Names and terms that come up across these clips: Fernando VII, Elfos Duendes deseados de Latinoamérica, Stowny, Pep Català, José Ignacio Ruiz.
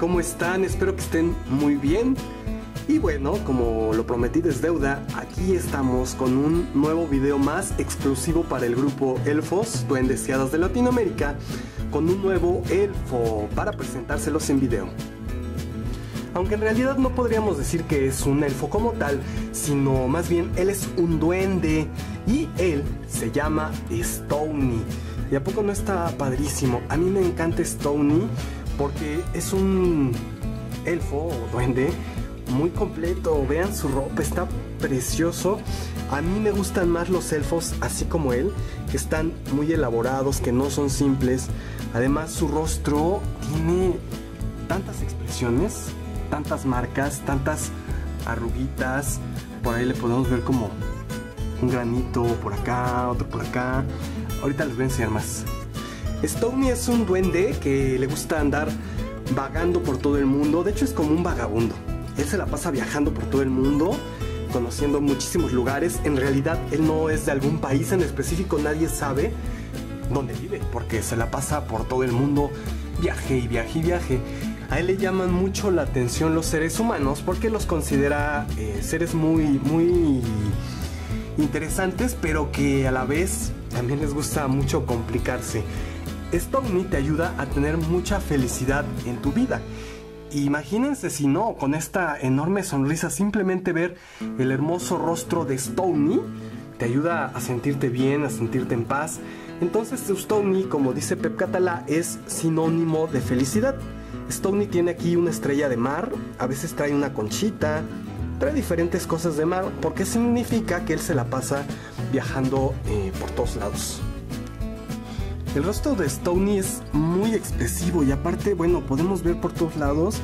¿cómo están? Espero que estén muy bien. Y bueno, como lo prometido es deuda, aquí estamos con un nuevo video más exclusivo para el grupo Elfos Duendes deseados de Latinoamérica, con un nuevo elfo para presentárselos en video. Aunque en realidad no podríamos decir que es un elfo como tal, sino más bien él es un duende y él se llama Stowny. ¿Y a poco no está padrísimo? A mí me encanta Stowny porque es un elfo o duende muy completo. Vean su ropa, está precioso. A mí me gustan más los elfos así como él, que están muy elaborados, que no son simples. Además, su rostro tiene tantas expresiones, tantas marcas, tantas arruguitas. Por ahí le podemos ver como un granito por acá, otro por acá. Ahorita les voy a enseñar más. Stowny es un duende que le gusta andar vagando por todo el mundo. De hecho, es como un vagabundo. Él se la pasa viajando por todo el mundo, conociendo muchísimos lugares. En realidad, él no es de algún país en específico. Nadie sabe dónde vive, porque se la pasa por todo el mundo, viaje y viaje y viaje. A él le llaman mucho la atención los seres humanos, porque los considera seres muy interesantes, pero que a la vez también les gusta mucho complicarse. Stowny te ayuda a tener mucha felicidad en tu vida. Imagínense si no, con esta enorme sonrisa, simplemente ver el hermoso rostro de Stowny te ayuda a sentirte bien, a sentirte en paz. Entonces Stowny, como dice Pep Català, es sinónimo de felicidad. Stowny tiene aquí una estrella de mar, a veces trae una conchita, trae diferentes cosas de mar, porque significa que él se la pasa viajando por todos lados. El rostro de Stowny es muy expresivo y aparte, bueno, podemos ver por todos lados,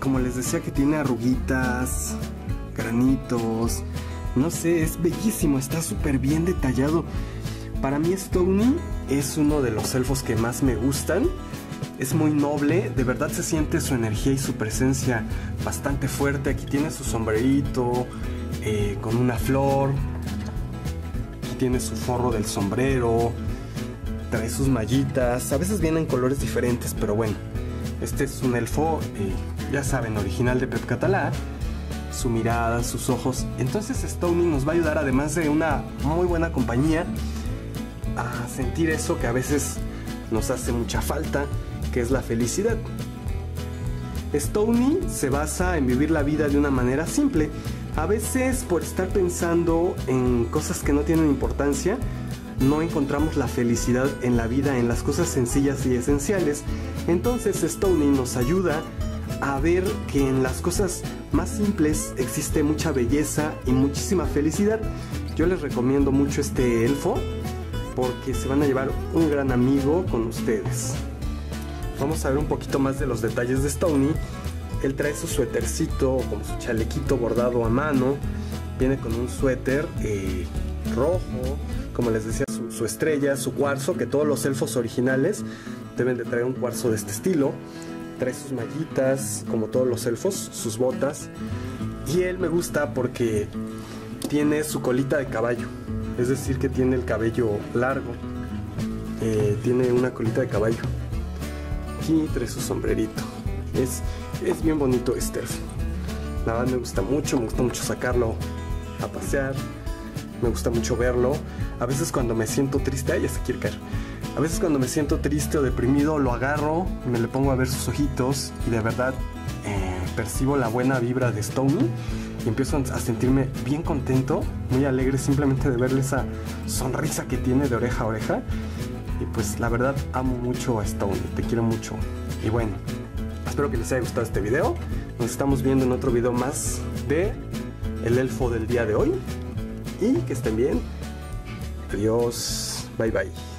como les decía, que tiene arruguitas, granitos, no sé, es bellísimo, está súper bien detallado. Para mí Stowny es uno de los elfos que más me gustan. Es muy noble, de verdad se siente su energía y su presencia bastante fuerte. Aquí tiene su sombrerito con una flor, aquí tiene su forro del sombrero, trae sus mallitas, a veces vienen colores diferentes, pero bueno, este es un elfo, ya saben, original de Pep Català. Su mirada, sus ojos. Entonces Stowny nos va a ayudar, además de una muy buena compañía, a sentir eso que a veces nos hace mucha falta, que es la felicidad. Stowny se basa en vivir la vida de una manera simple. A veces, por estar pensando en cosas que no tienen importancia, no encontramos la felicidad en la vida, en las cosas sencillas y esenciales. Entonces Stowny nos ayuda a ver que en las cosas más simples existe mucha belleza y muchísima felicidad. Yo les recomiendo mucho este elfo, porque se van a llevar un gran amigo con ustedes. Vamos a ver un poquito más de los detalles de Stowny. Él trae su suétercito, como su chalequito bordado a mano. Viene con un suéter rojo, como les decía, su estrella, su cuarzo, que todos los elfos originales deben de traer un cuarzo de este estilo. Trae sus mallitas, como todos los elfos, sus botas. Y él me gusta porque tiene su colita de caballo, es decir, que tiene el cabello largo, tiene una colita de caballo. Y trae su sombrerito. Es bien bonito este elfo. La verdad me gusta mucho sacarlo a pasear, me gusta mucho verlo. A veces cuando me siento triste, ay, ya se quiere caer. A veces cuando me siento triste o deprimido, lo agarro y me le pongo a ver sus ojitos y de verdad percibo la buena vibra de Stowny y empiezo a sentirme bien contento, muy alegre simplemente de verle esa sonrisa que tiene de oreja a oreja. Y pues la verdad amo mucho a Stowny, te quiero mucho. Y bueno, espero que les haya gustado este video. Nos estamos viendo en otro video más de el elfo del día de hoy. Y que estén bien. Adiós. Bye bye.